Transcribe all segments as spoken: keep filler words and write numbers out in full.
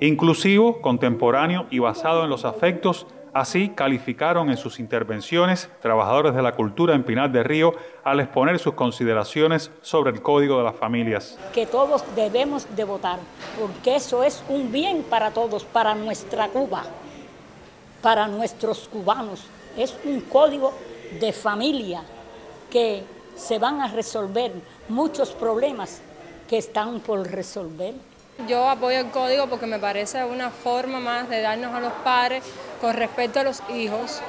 Inclusivo, contemporáneo y basado en los afectos, así calificaron en sus intervenciones trabajadores de la cultura en Pinar del Río al exponer sus consideraciones sobre el Código de las Familias. Que todos debemos de votar, porque eso es un bien para todos, para nuestra Cuba, para nuestros cubanos. Es un código de familia que se van a resolver muchos problemas que están por resolver. Yo apoyo el código porque me parece una forma más de darnos a los padres con respecto a los hijos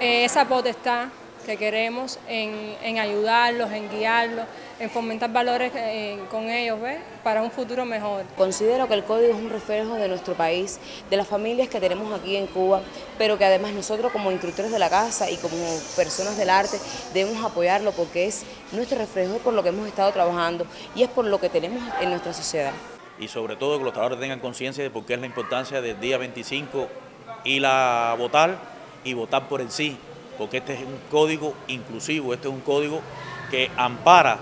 eh, esa potestad que queremos en, en ayudarlos, en guiarlos, en fomentar valores eh, con ellos, ¿ves? Para un futuro mejor. Considero que el Código es un reflejo de nuestro país, de las familias que tenemos aquí en Cuba, pero que además nosotros como instructores de la casa y como personas del arte debemos apoyarlo porque es nuestro reflejo, por lo que hemos estado trabajando y es por lo que tenemos en nuestra sociedad. Y sobre todo que los trabajadores tengan conciencia de por qué es la importancia del día veinticinco ir a votar y votar por el sí, porque este es un código inclusivo, este es un código que ampara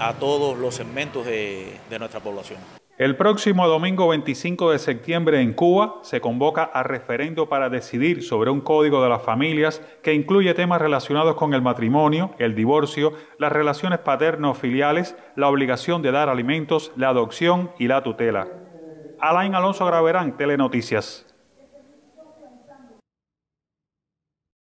a todos los segmentos de, de nuestra población. El próximo domingo veinticinco de septiembre en Cuba se convoca a referendo para decidir sobre un Código de las Familias que incluye temas relacionados con el matrimonio, el divorcio, las relaciones paterno-filiales, la obligación de dar alimentos, la adopción y la tutela. Alain Alonso Graverán, Telenoticias.